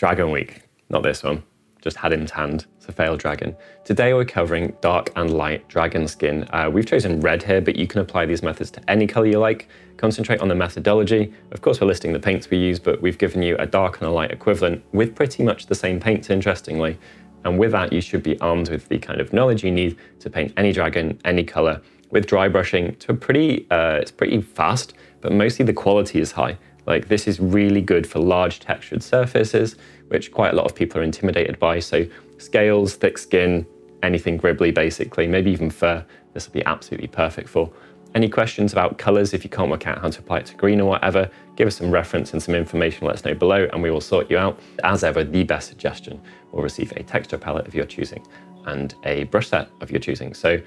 Dragon Week, not this one, just had in hand, it's a failed dragon. Today we're covering dark and light dragon skin. We've chosen red here, but you can apply these methods to any color you like. Concentrate on the methodology. Of course, we're listing the paints we use, but we've given you a dark and a light equivalent with pretty much the same paints, interestingly. And with that, you should be armed with the kind of knowledge you need to paint any dragon, any color, with dry brushing to a it's pretty fast, but mostly the quality is high. Like, this is really good for large textured surfaces, which quite a lot of people are intimidated by. So scales, thick skin, anything gribbly basically, maybe even fur, this will be absolutely perfect for. Any questions about colors, if you can't work out how to apply it to green or whatever, give us some reference and some information, let us know below, and we will sort you out. As ever, the best suggestion will receive a texture palette of your choosing and a brush set of your choosing. So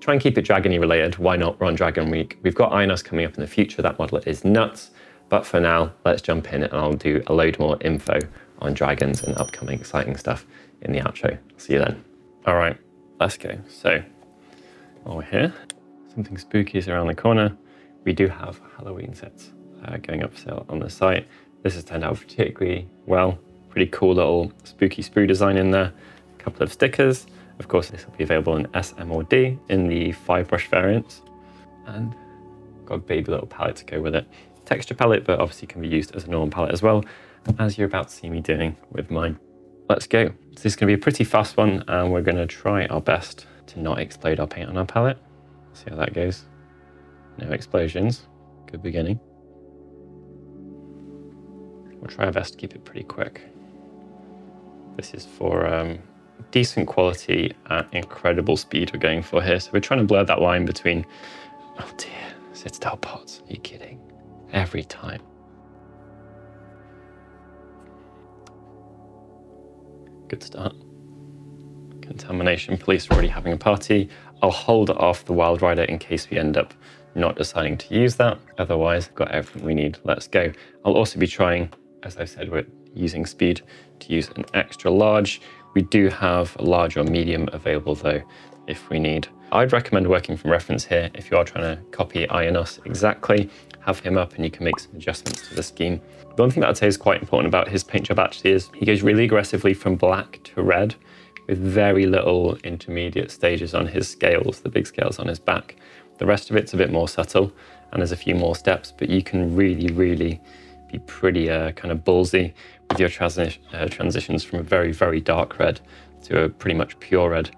try and keep it dragony related, why not? We're on Dragon Week. We've got Ionus coming up in the future, that modeler is nuts. But for now, let's jump in and I'll do a load more info on dragons and upcoming exciting stuff in the outro. See you then. All right, let's go. So while we're here, something spooky is around the corner. We do have Halloween sets going up for sale on the site. This has turned out particularly well. Pretty cool little spooky sprue design in there. A couple of stickers. Of course, this will be available in S, M or D in the 5-brush variants. And got a baby little palette to go with it. Texture palette, but obviously can be used as a normal palette as well, as you're about to see me doing with mine. Let's go. So this is going to be a pretty fast one, and we're going to try our best to not explode our paint on our palette. See how that goes. No explosions. Good beginning. We'll try our best to keep it pretty quick. This is for decent quality at incredible speed we're going for here. So we're trying to blur that line between, oh dear, Citadel pots. Are you kidding? Every time. Good start. Contamination police are already having a party. I'll hold off the Wild Rider in case we end up not deciding to use that. Otherwise, I've got everything we need. Let's go. I'll also be trying, as I said, we're using speed, to use an extra large. We do have a large or medium available though, if we need. I'd recommend working from reference here if you are trying to copy Ionus exactly. Have him up and you can make some adjustments to the scheme. The one thing that I'd say is quite important about his paint job actually is he goes really aggressively from black to red with very little intermediate stages on his scales, the big scales on his back. The rest of it's a bit more subtle and there's a few more steps, but you can really, really be pretty kind of ballsy with your transitions from a very, very dark red to a pretty much pure red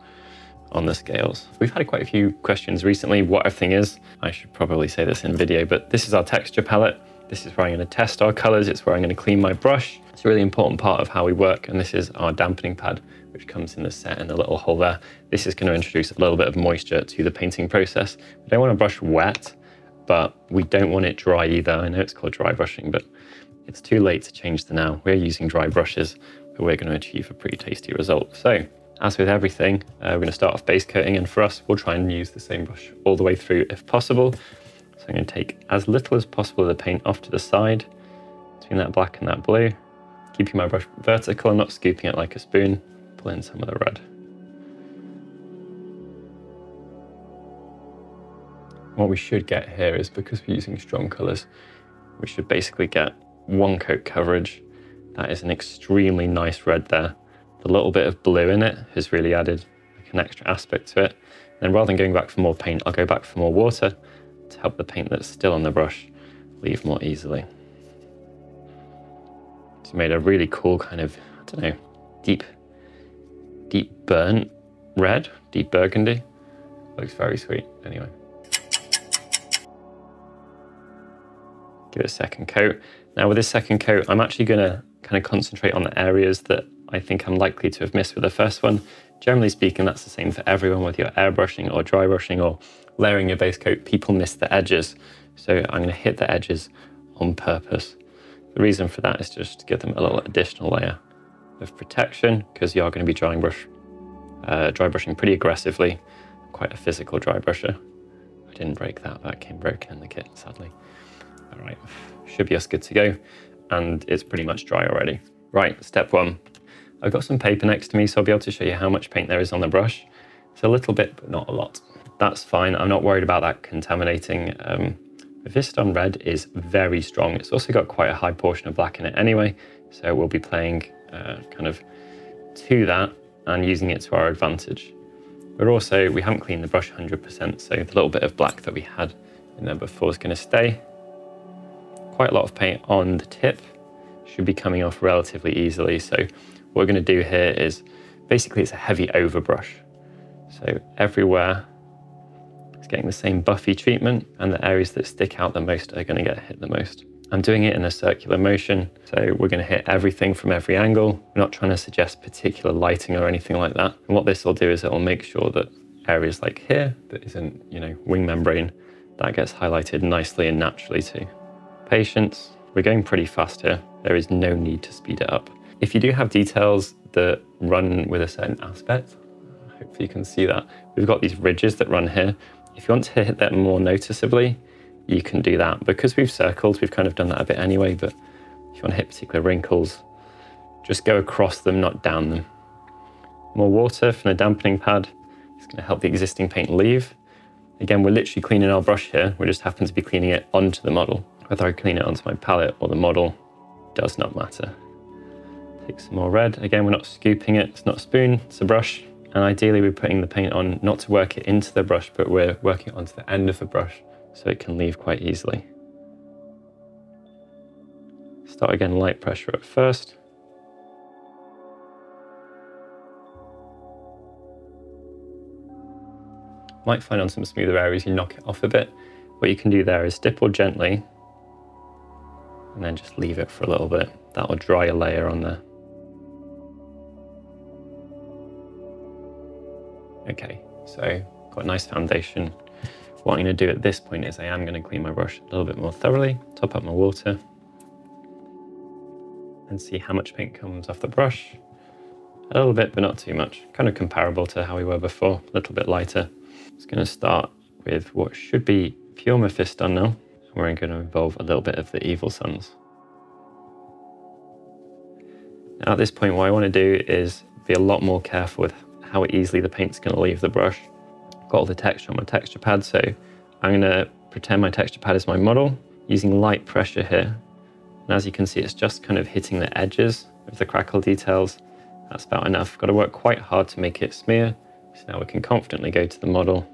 on the scales. We've had quite a few questions recently what everything is. I should probably say this in video, but this is our texture palette. This is where I'm going to test our colors. It's where I'm going to clean my brush. It's a really important part of how we work. And this is our dampening pad, which comes in the set in a little hole there. This is going to introduce a little bit of moisture to the painting process. We don't want to brush wet, but we don't want it dry either. I know it's called dry brushing, but it's too late to change the now. We're using dry brushes, but we're going to achieve a pretty tasty result. So, as with everything, we're going to start off base coating, and for us, we'll try and use the same brush all the way through if possible. So I'm going to take as little as possible of the paint off to the side, between that black and that blue, keeping my brush vertical and not scooping it like a spoon, pull in some of the red. What we should get here is, because we're using strong colours, we should basically get one coat coverage. That is an extremely nice red there. The little bit of blue in it has really added like an extra aspect to it. And rather than going back for more paint, I'll go back for more water to help the paint that's still on the brush leave more easily. It's made a really cool kind of, I don't know, deep burnt red, deep burgundy. Looks very sweet anyway. Give it a second coat. Now with this second coat, I'm actually gonna kind of concentrate on the areas that I think I'm likely to have missed with the first one. Generally speaking, that's the same for everyone, whether you're airbrushing or dry brushing or layering your base coat, people miss the edges. So I'm going to hit the edges on purpose. The reason for that is just to give them a little additional layer of protection, because you are going to be dry brushing pretty aggressively. I'm quite a physical dry brusher. I didn't break that, that came broken in the kit, sadly. All right, should be us good to go. And it's pretty much dry already. Right, step one. I've got some paper next to me, so I'll be able to show you how much paint there is on the brush. It's a little bit, but not a lot. That's fine. I'm not worried about that contaminating. Mephiston Red is very strong. It's also got quite a high portion of black in it anyway, so we'll be playing kind of to that and using it to our advantage. We're also, we haven't cleaned the brush 100%, so the little bit of black that we had in there before is going to stay. Quite a lot of paint on the tip, should be coming off relatively easily. So what we're going to do here is basically it's a heavy overbrush. So everywhere it's getting the same buffy treatment, and the areas that stick out the most are going to get hit the most. I'm doing it in a circular motion, so we're going to hit everything from every angle. We're not trying to suggest particular lighting or anything like that. And what this will do is it will make sure that areas like here that isn't, you know, wing membrane, that gets highlighted nicely and naturally too. Patience. We're going pretty fast here. There is no need to speed it up. If you do have details that run with a certain aspect, hopefully you can see that. We've got these ridges that run here. If you want to hit that more noticeably, you can do that. Because we've circled, we've kind of done that a bit anyway, but if you want to hit particular wrinkles, just go across them, not down them. More water from the dampening pad. It's going to help the existing paint leave. Again, we're literally cleaning our brush here. We just happen to be cleaning it onto the model. Whether I clean it onto my palette or the model, does not matter. Take some more red. Again, we're not scooping it. It's not a spoon, it's a brush. And ideally, we're putting the paint on not to work it into the brush, but we're working it onto the end of the brush so it can leave quite easily. Start again, light pressure at first. Might find on some smoother areas, you knock it off a bit. What you can do there is dipple gently and then just leave it for a little bit. That will dry a layer on there. Okay, so got a nice foundation. What I'm going to do at this point is I am going to clean my brush a little bit more thoroughly, top up my water, and see how much paint comes off the brush. A little bit, but not too much. Kind of comparable to how we were before, a little bit lighter. It's going to start with what should be pure Mephiston now. We're going to involve a little bit of the Evil Suns. Now at this point, what I want to do is be a lot more careful with how easily the paint's going to leave the brush. I've got all the texture on my texture pad, so I'm going to pretend my texture pad is my model, using light pressure here. And as you can see, it's just kind of hitting the edges of the crackle details. That's about enough. Got to work quite hard to make it smear. So now we can confidently go to the model.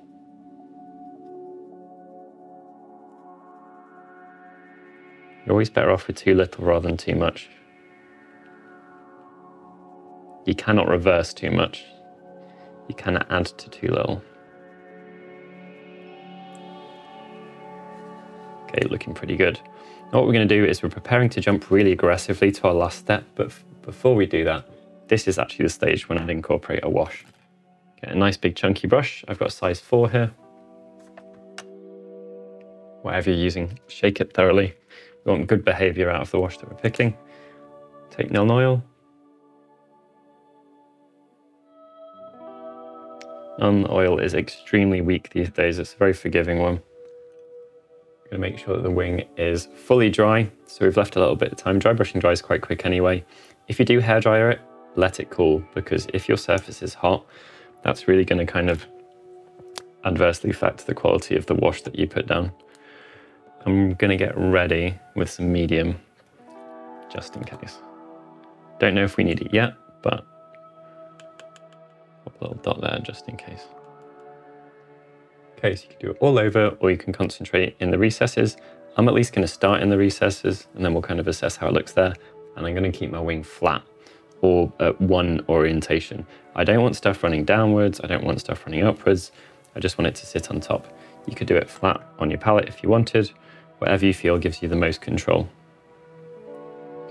You're always better off with too little rather than too much. You cannot reverse too much. You cannot add to too little. Okay, looking pretty good. Now what we're going to do is we're preparing to jump really aggressively to our last step, but before we do that, this is actually the stage when I'd incorporate a wash. Get a nice big chunky brush. I've got a size 4 here. Whatever you're using, shake it thoroughly. We want good behavior out of the wash that we're picking. Take Nuln Oil. Nuln Oil is extremely weak these days. It's a very forgiving one. We're going to make sure that the wing is fully dry. So we've left a little bit of time. Dry brushing dries quite quick anyway. If you do hairdryer it, let it cool, because if your surface is hot, that's really going to kind of adversely affect the quality of the wash that you put down. I'm going to get ready with some medium, just in case. Don't know if we need it yet, but pop a little dot there just in case. Okay, so you can do it all over, or you can concentrate in the recesses. I'm at least going to start in the recesses, and then we'll kind of assess how it looks there. And I'm going to keep my wing flat, or at one orientation. I don't want stuff running downwards, I don't want stuff running upwards, I just want it to sit on top. You could do it flat on your palette if you wanted. Whatever you feel gives you the most control.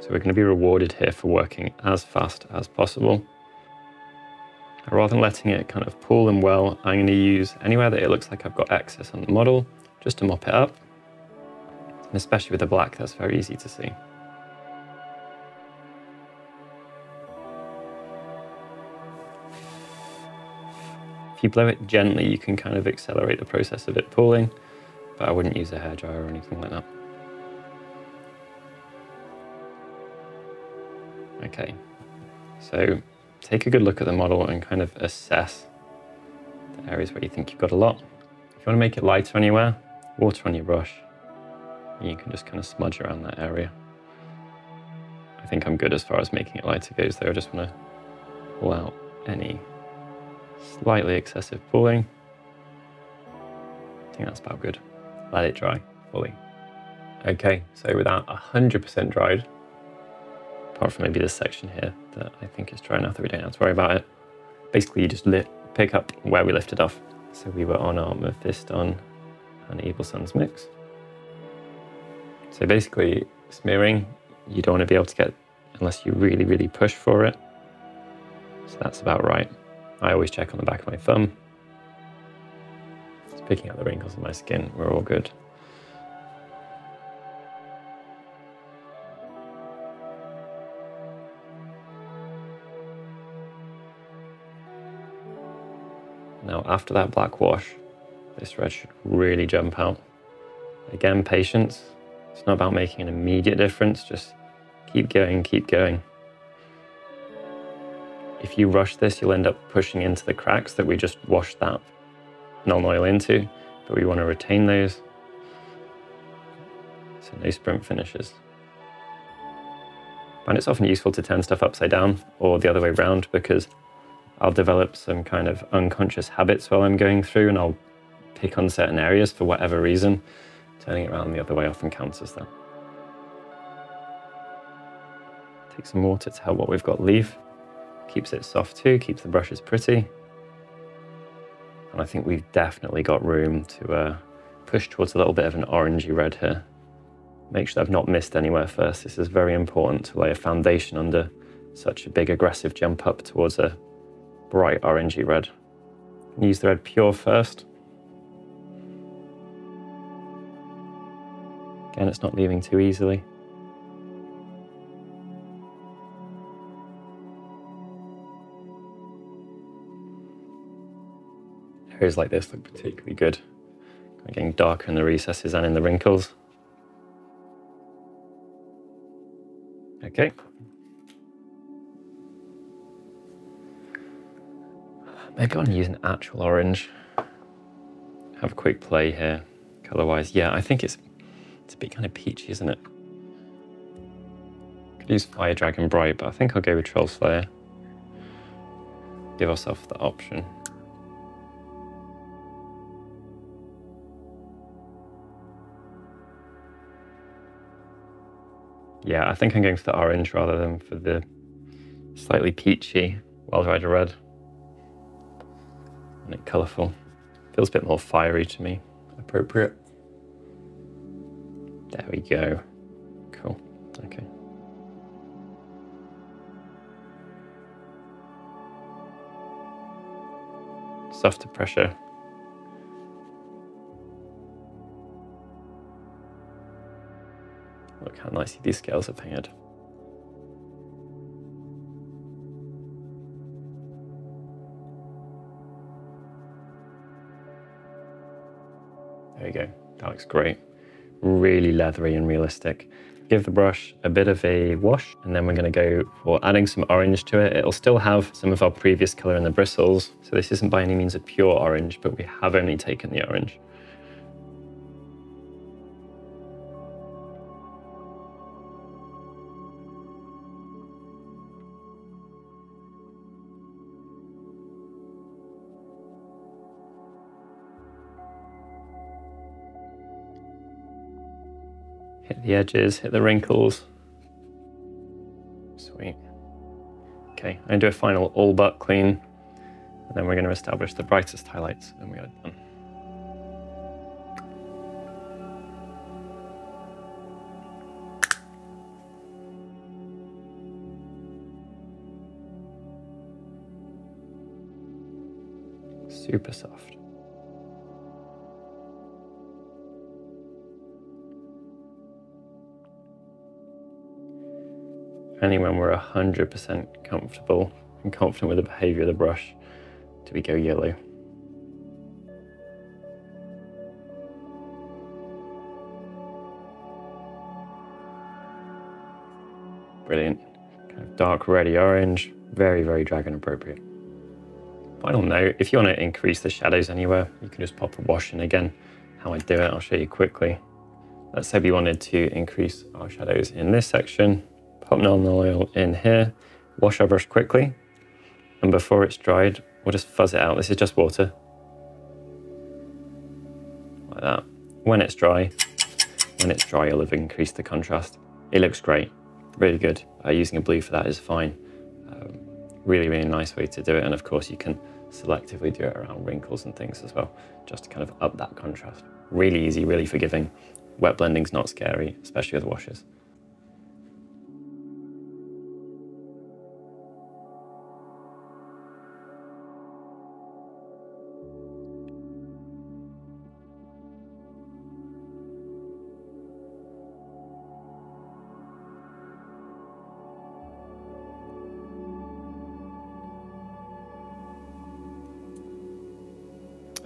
So we're going to be rewarded here for working as fast as possible. Rather than letting it kind of pool and well, I'm going to use anywhere that it looks like I've got excess on the model, just to mop it up. And especially with the black, that's very easy to see. If you blow it gently, you can kind of accelerate the process of it pooling, but I wouldn't use a hairdryer or anything like that. Okay, so take a good look at the model and kind of assess the areas where you think you've got a lot. If you want to make it lighter anywhere, water on your brush, and you can just kind of smudge around that area. I think I'm good as far as making it lighter goes though. I just want to pull out any slightly excessive pulling. I think that's about good. Let it dry fully. Okay, so with that 100% dried, apart from maybe this section here that I think is dry enough that we don't have to worry about it. Basically, you just pick up where we lifted off. So we were on our Mephiston and Evil Suns mix. So basically, smearing, you don't want to be able to get unless you really, really push for it. So that's about right. I always check on the back of my thumb. It's picking out the wrinkles on my skin. We're all good. Now, after that black wash, this red should really jump out. Again, patience. It's not about making an immediate difference, just keep going, keep going. If you rush this, you'll end up pushing into the cracks that we just washed that Nuln Oil into, but we want to retain those. So no sprint finishes. And it's often useful to turn stuff upside down or the other way around, because I'll develop some kind of unconscious habits while I'm going through, and I'll pick on certain areas for whatever reason. Turning it around the other way often counts as that. Take some water to help what we've got leave. Keeps it soft too, keeps the brushes pretty. And I think we've definitely got room to push towards a little bit of an orangey red here. Make sure I've not missed anywhere first. This is very important to lay a foundation under such a big aggressive jump up towards a bright orangey red. Use the red pure first. Again, it's not leaving too easily. Areas like this look particularly good. Getting darker in the recesses and in the wrinkles. Okay. Maybe I want to use an actual orange. Have a quick play here, color-wise. Yeah, I think it's a bit kind of peachy, isn't it? Could use Fire Dragon Bright, but I think I'll go with Troll Slayer. Give ourselves the option. Yeah, I think I'm going for the orange rather than for the slightly peachy Wild Rider Red. It colourful. Feels a bit more fiery to me. Appropriate. There we go. Cool. Okay. Softer pressure. Look how nicely these scales are painted. There you go, that looks great. Really leathery and realistic. Give the brush a bit of a wash, and then we're gonna go for adding some orange to it. It'll still have some of our previous color in the bristles. So this isn't by any means a pure orange, but we have only taken the orange. Hit the edges, hit the wrinkles. Sweet. Okay, I'm gonna do a final all but clean, and then we're gonna establish the brightest highlights, and we are done. Super soft. Only when we're 100% comfortable and confident with the behavior of the brush do we go yellow. Brilliant. Kind of dark reddy orange, very, very dragon appropriate. Final note, if you want to increase the shadows anywhere, you can just pop a wash in again. How I do it, I'll show you quickly. Let's say we wanted to increase our shadows in this section. Pop Nuln Oil in here, wash our brush quickly, and before it's dried, we'll just fuzz it out. This is just water. Like that. When it's dry, you'll have increased the contrast. It looks great, really good. Using a blue for that is fine. Really, really nice way to do it. And of course, you can selectively do it around wrinkles and things as well, just to kind of up that contrast. Really easy, really forgiving. Wet blending's not scary, especially with washes.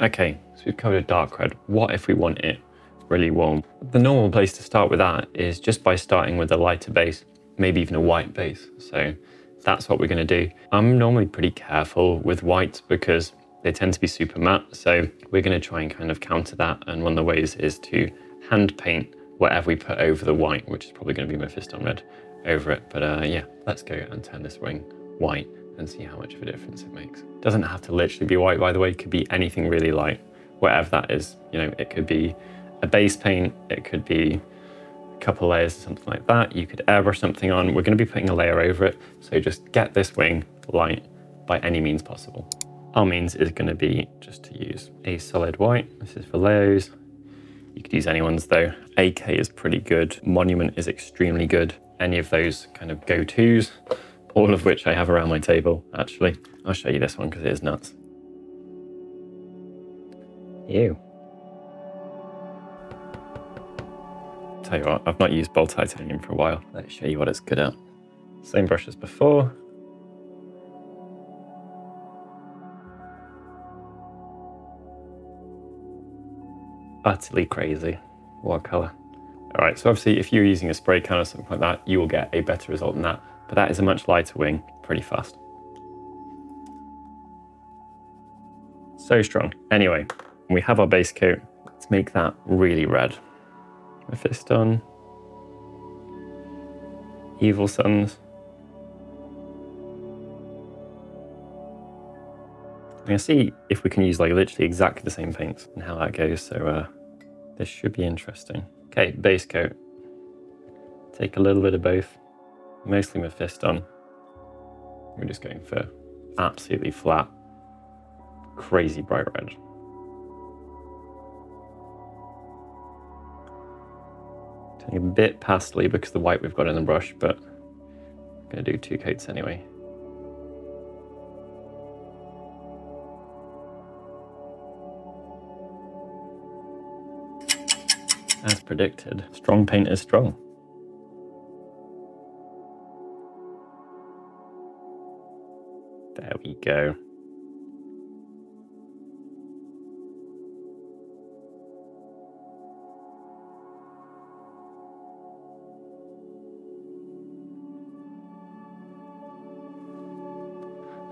Okay, so we've covered a dark red. What if we want it really warm? The normal place to start with that is just by starting with a lighter base, maybe even a white base. So that's what we're gonna do. I'm normally pretty careful with whites because they tend to be super matte. So we're gonna try and kind of counter that. And one of the ways is to hand paint whatever we put over the white, which is probably gonna be Mephiston Red over it. But yeah, let's go and turn this wing white and see how much of a difference it makes. Doesn't have to literally be white, by the way. It could be anything really light, whatever that is. You know, it could be a base paint, it could be a couple layers or something like that. You could airbrush something on. We're gonna be putting a layer over it. So just get this wing light by any means possible. Our means is gonna be just to use a solid white. This is Vallejo's. You could use anyone's though. AK is pretty good. Monument is extremely good. Any of those kind of go-tos, all of which I have around my table, actually. I'll show you this one because it is nuts. Ew. Tell you what, I've not used Bolt Titanium for a while. Let's show you what it's good at. Same brush as before. Utterly crazy. What color? All right, so obviously if you're using a spray can or something like that, you will get a better result than that. But that is a much lighter wing, pretty fast. So strong. Anyway, we have our base coat. Let's make that really red. Mephiston, Evil Suns. I'm gonna see if we can use like literally exactly the same paints and how that goes. So this should be interesting. Okay, base coat. Take a little bit of both. Mostly Mephiston. We're just going for absolutely flat, crazy bright red. Turning a bit pastely because the white we've got in the brush, but I'm going to do two coats anyway. As predicted, strong paint is strong. There we go.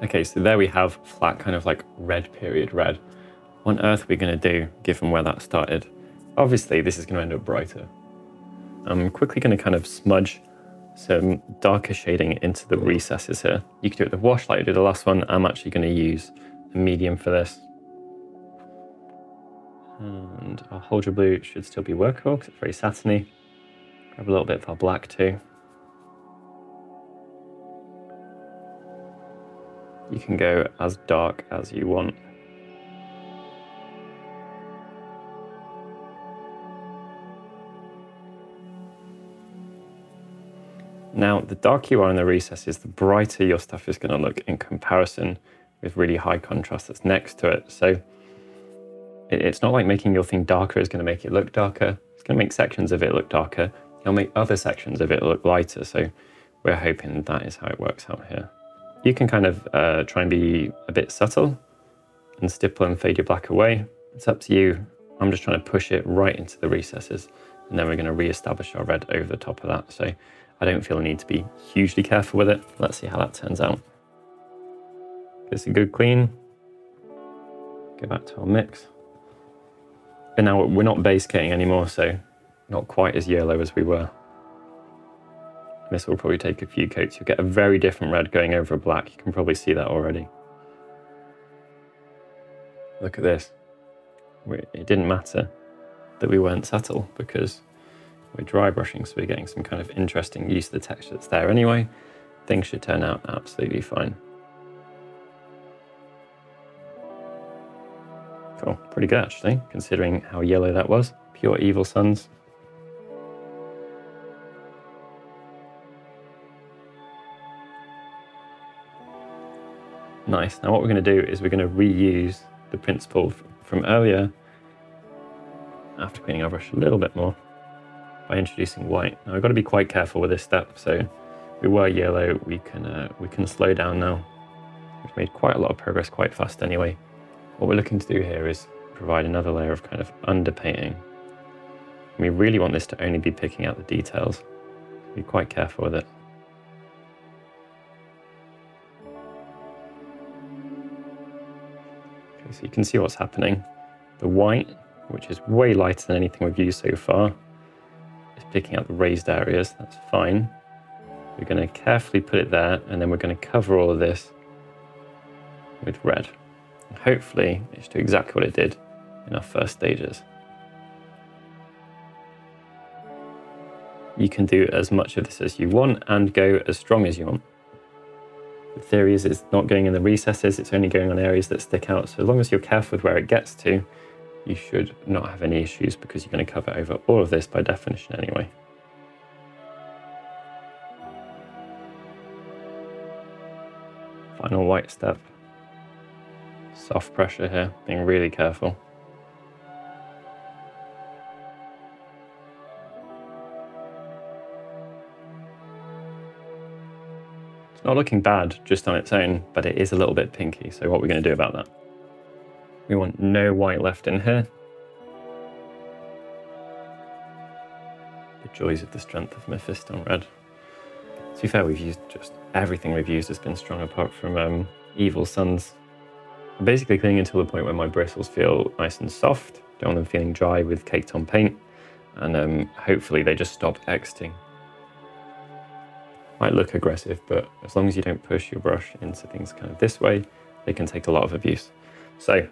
Okay, so there we have flat kind of like red period red. What on earth are we going to do given where that started? Obviously this is going to end up brighter. I'm quickly going to kind of smudge some darker shading into the recesses here. You can do it with wash like you did the last one. I'm actually going to use a medium for this. And our Hold Your Blue should still be workable because it's very satiny. Grab a little bit of our black too. You can go as dark as you want. Now, the darker you are in the recesses, the brighter your stuff is going to look in comparison with really high contrast that's next to it. So it's not like making your thing darker is going to make it look darker. It's going to make sections of it look darker. It'll make other sections of it look lighter. So we're hoping that is how it works out here. You can kind of try and be a bit subtle and stipple and fade your black away. It's up to you. I'm just trying to push it right into the recesses. And then we're going to reestablish our red over the top of that. So I don't feel the need to be hugely careful with it. Let's see how that turns out. Give this a good clean. Go back to our mix. And now we're not base coating anymore, so not quite as yellow as we were. This will probably take a few coats. You'll get a very different red going over a black. You can probably see that already. Look at this. It didn't matter that we weren't subtle because we're dry brushing, so we're getting some kind of interesting use of the texture that's there anyway. Things should turn out absolutely fine. Cool, pretty good actually, considering how yellow that was. Pure Evil Suns. Nice, now what we're gonna do is we're gonna reuse the principle from earlier after cleaning our brush a little bit more by introducing white. Now we've got to be quite careful with this step, so we were yellow, we can slow down now. We've made quite a lot of progress quite fast anyway. What we're looking to do here is provide another layer of kind of underpainting. And we really want this to only be picking out the details. So be quite careful with it. Okay, so you can see what's happening. The white, which is way lighter than anything we've used so far, is picking out the raised areas, that's fine. We're gonna carefully put it there, and then we're gonna cover all of this with red. Hopefully, it should do exactly what it did in our first stages. You can do as much of this as you want and go as strong as you want. The theory is it's not going in the recesses, it's only going on areas that stick out. So as long as you're careful with where it gets to, you should not have any issues because you're going to cover over all of this by definition anyway. Final white step. Soft pressure here, being really careful. It's not looking bad just on its own, but it is a little bit pinky, so what we're going to do about that? We want no white left in here. The joys of the strength of Mephiston Red. To be fair, we've used just everything we've used has been strong apart from Evil Suns. I'm basically cleaning until the point where my bristles feel nice and soft. Don't want them feeling dry with caked on paint. And hopefully they just stop exiting. Might look aggressive, but as long as you don't push your brush into things kind of this way, they can take a lot of abuse. So,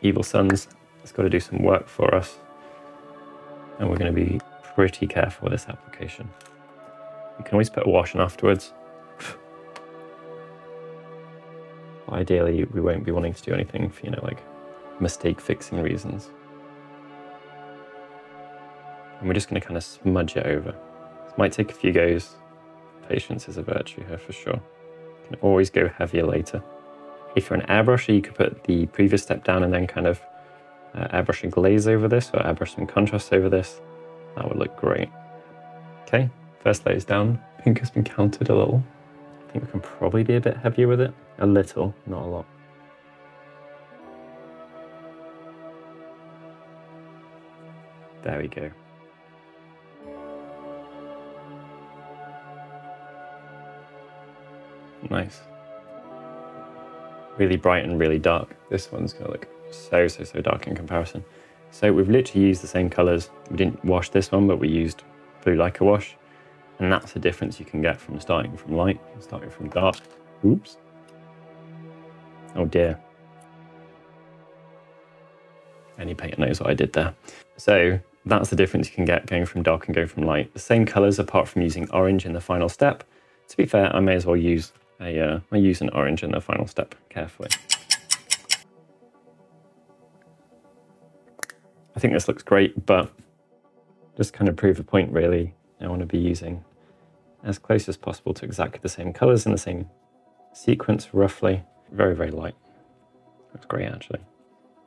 Evil Suns has got to do some work for us. And we're going to be pretty careful with this application. You can always put a wash on afterwards. Ideally, we won't be wanting to do anything for, like mistake-fixing reasons. And we're just going to kind of smudge it over. This might take a few goes. Patience is a virtue here for sure. You can always go heavier later. If you're an airbrusher, you could put the previous step down and then kind of airbrush a glaze over this or airbrush some contrast over this. That would look great. Okay, first layer is down. Pink has been countered a little. I think we can probably be a bit heavier with it. A little, not a lot. There we go. Nice. Really bright and really dark. This one's gonna look so, so, so dark in comparison. So we've literally used the same colors. We didn't wash this one, but we used blue Leica wash. And that's the difference you can get from starting from light and starting from dark. Oops. Oh dear. Any painter knows what I did there. So that's the difference you can get going from dark and going from light. The same colors apart from using orange in the final step. To be fair, I may as well use an orange in the final step carefully. I think this looks great, but just kind of prove the point really. I want to be using as close as possible to exactly the same colors in the same sequence, roughly. Very, very light. That's great, actually.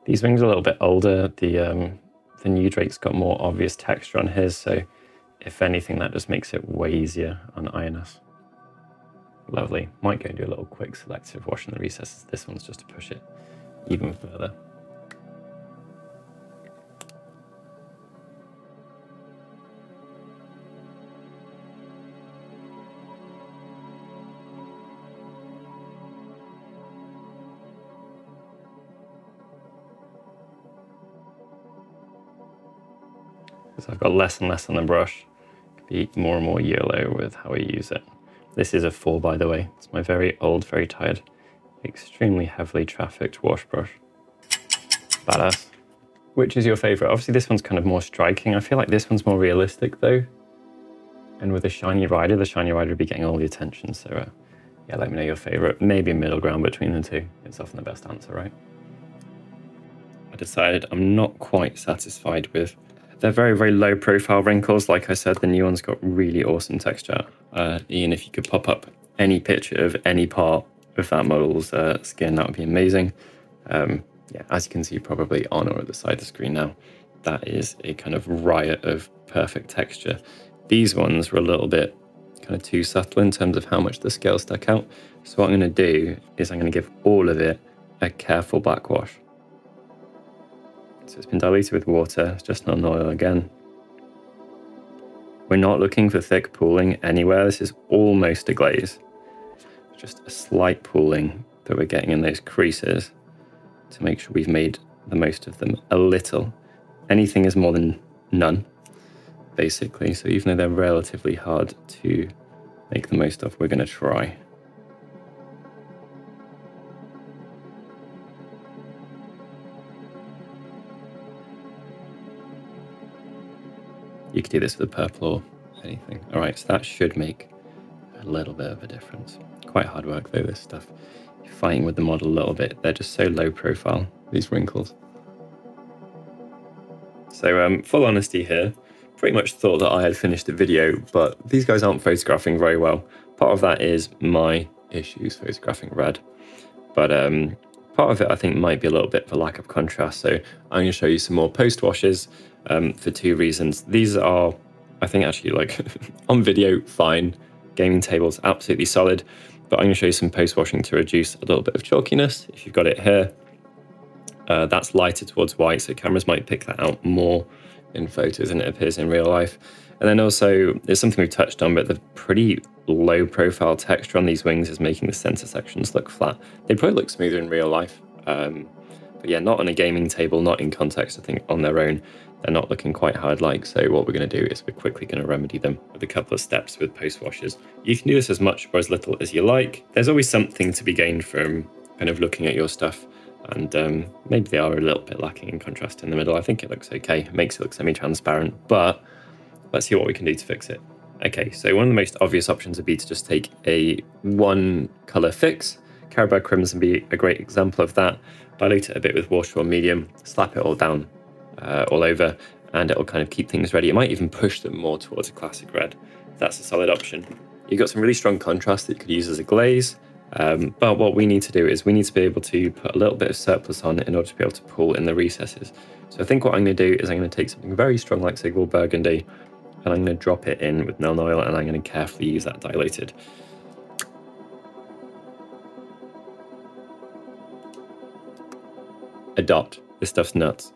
These wings are a little bit older. The new Drake's got more obvious texture on his, so if anything, that just makes it way easier on Ionus. Lovely. Might go and do a little quick selective wash in the recesses. This one's just to push it even further. So I've got less and less on the brush. be more and more YOLO with how we use it. This is a 4, by the way. It's my very old, very tired, extremely heavily trafficked wash brush. Badass. Which is your favorite? Obviously this one's kind of more striking. I feel like this one's more realistic though. And with a shiny rider, the shiny rider would be getting all the attention. So yeah, let me know your favorite. Maybe a middle ground between the two. It's often the best answer, right? I decided I'm not quite satisfied with. They're very, very low profile wrinkles. Like I said, the new one's got really awesome texture. Ian, if you could pop up any picture of any part of that model's skin, that would be amazing. Yeah, as you can see probably on or at the side of the screen now, that is a kind of riot of perfect texture. These ones were a little bit kind of too subtle in terms of how much the scale stuck out. So what I'm going to do is I'm going to give all of it a careful backwash. So it's been diluted with water, it's just Nuln Oil again. We're not looking for thick pooling anywhere, this is almost a glaze. Just a slight pooling that we're getting in those creases to make sure we've made the most of them a little. Anything is more than none, basically. So even though they're relatively hard to make the most of, we're going to try. You could do this with a purple or anything. All right, so that should make a little bit of a difference. Quite hard work though, this stuff. You're fighting with the model a little bit. They're just so low profile, these wrinkles. So full honesty here, pretty much thought that I had finished the video, but these guys aren't photographing very well. Part of that is my issues photographing red. But part of it I think might be a little bit for lack of contrast. So I'm going to show you some more post washes. For two reasons. These are, I think actually like on video, fine. Gaming table's absolutely solid, but I'm going to show you some post-washing to reduce a little bit of chalkiness. If you've got it here, that's lighter towards white, so cameras might pick that out more in photos than it appears in real life. And then also, there's something we've touched on, but the pretty low profile texture on these wings is making the center sections look flat. They probably look smoother in real life, but yeah, not on a gaming table, not in context, I think on their own. They're not looking quite hard like, so what we're going to do is we're quickly going to remedy them with a couple of steps with post washes. You can do this as much or as little as you like. There's always something to be gained from kind of looking at your stuff, and maybe they are a little bit lacking in contrast in the middle. I think it looks okay, it makes it look semi-transparent, but let's see what we can do to fix it. Okay, so one of the most obvious options would be to just take a one color fix. Caribou Crimson would be a great example of that. Dilute it a bit with water or medium, slap it all down. All over, and it'll kind of keep things ready. It might even push them more towards a classic red. That's a solid option. You've got some really strong contrast that you could use as a glaze, but what we need to do is we need to be able to put a little bit of surplus on in order to be able to pull in the recesses. So I think what I'm going to do is I'm going to take something very strong like Sigil Burgundy, and I'm going to drop it in with Nuln Oil, and I'm going to carefully use that diluted. A dot. This stuff's nuts.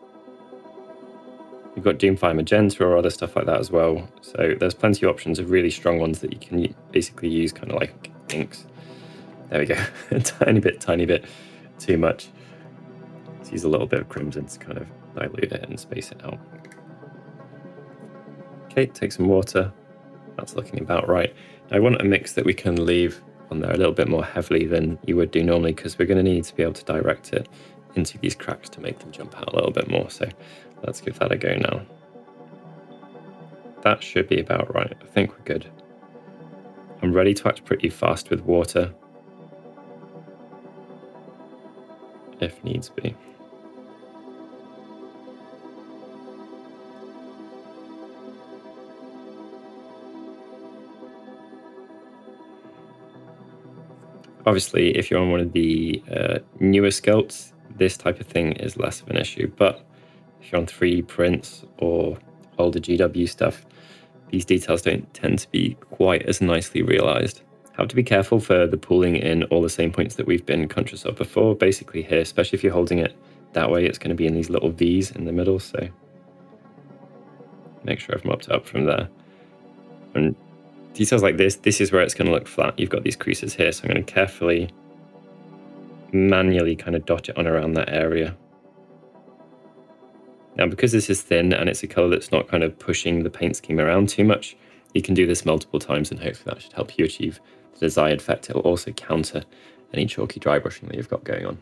You've got Doomfire Magenta or other stuff like that as well. So there's plenty of options of really strong ones that you can basically use kind of like inks. There we go. A tiny bit too much. Let's use a little bit of crimson to kind of dilute it and space it out. Okay, take some water. That's looking about right. Now I want a mix that we can leave on there a little bit more heavily than you would do normally, because we're going to need to be able to direct it into these cracks to make them jump out a little bit more. So let's give that a go now. That should be about right. I think we're good. I'm ready to act pretty fast with water if needs be. Obviously, if you're on one of the newer sculpts, this type of thing is less of an issue, but if you're on 3D prints or older GW stuff, these details don't tend to be quite as nicely realized. Have to be careful for the pooling in all the same points that we've been conscious of before. Basically here, especially if you're holding it that way, it's going to be in these little V's in the middle, so make sure I've mopped it up from there. And details like this, this is where it's going to look flat. You've got these creases here, so I'm going to carefully manually kind of dot it on around that area. Now because this is thin and it's a color that's not kind of pushing the paint scheme around too much, You can do this multiple times, and hopefully that should help you achieve the desired effect. It will also counter any chalky dry brushing that you've got going on.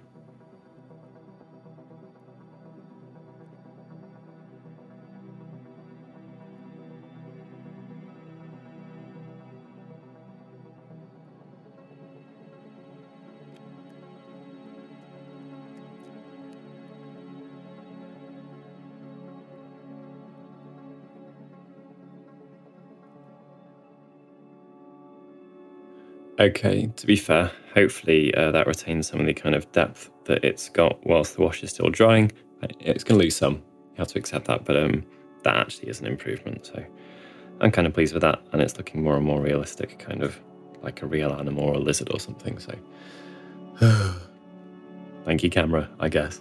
Okay, to be fair, hopefully that retains some of the kind of depth that it's got whilst the wash is still drying. It's going to lose some, you have to accept that, but that actually is an improvement. So I'm kind of pleased with that, and it's looking more and more realistic, kind of like a real animal or a lizard or something. So thank you, camera, I guess.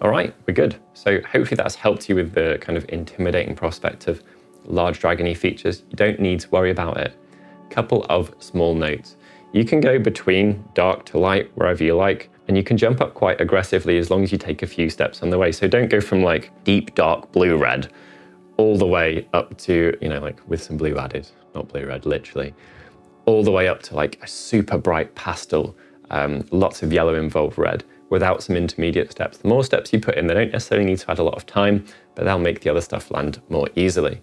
All right, we're good. So hopefully that's helped you with the kind of intimidating prospect of large dragony features. You don't need to worry about it. Couple of small notes. You can go between dark to light, wherever you like, and you can jump up quite aggressively as long as you take a few steps on the way. So don't go from like deep, dark, blue, red, all the way up to, you know, like with some blue added, not blue, red, literally, all the way up to like a super bright pastel, lots of yellow involved red, without some intermediate steps. The more steps you put in, they don't necessarily need to add a lot of time, but they'll make the other stuff land more easily.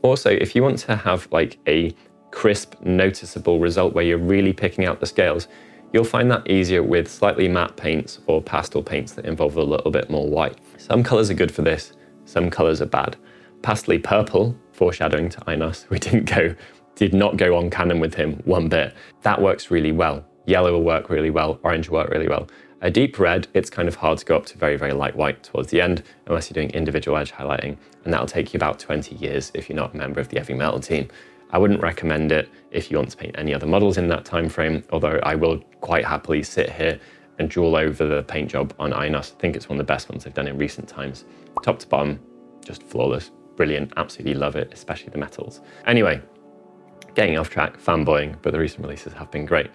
Also, if you want to have like a crisp, noticeable result where you're really picking out the scales, you'll find that easier with slightly matte paints or pastel paints that involve a little bit more white. Some colors are good for this, some colors are bad. Pastely purple, foreshadowing to Ionus, we did not go on canon with him one bit. That works really well. Yellow will work really well, orange will work really well. A deep red, it's kind of hard to go up to very, very light white towards the end, unless you're doing individual edge highlighting, and that'll take you about 20 years if you're not a member of the Heavy Metal team. I wouldn't recommend it if you want to paint any other models in that time frame, although I will quite happily sit here and drool over the paint job on Ionus. I think it's one of the best ones they've done in recent times. Top to bottom, just flawless, brilliant, absolutely love it, especially the metals. Anyway, getting off track, fanboying, but the recent releases have been great.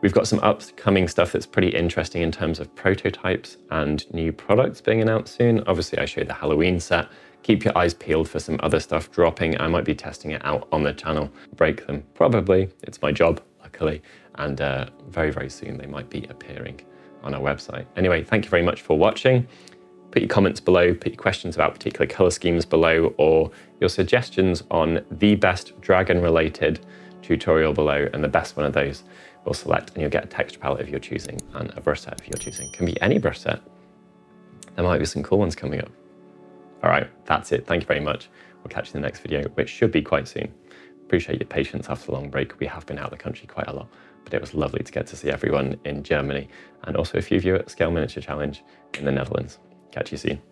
We've got some upcoming stuff that's pretty interesting in terms of prototypes and new products being announced soon. Obviously, I showed the Halloween set. Keep your eyes peeled for some other stuff dropping. I might be testing it out on the channel. Break them, probably. It's my job, luckily. And very, very soon they might be appearing on our website. Anyway, thank you very much for watching. Put your comments below, put your questions about particular color schemes below, or your suggestions on the best dragon-related tutorial below, and the best one of those will select, and you'll get a texture palette if you're choosing, and a brush set if you're choosing. It can be any brush set. There might be some cool ones coming up. All right, that's it. Thank you very much. We'll catch you in the next video, which should be quite soon. Appreciate your patience after the long break. We have been out of the country quite a lot, but it was lovely to get to see everyone in Germany, and also a few of you at Scale Miniature Challenge in the Netherlands. Catch you soon.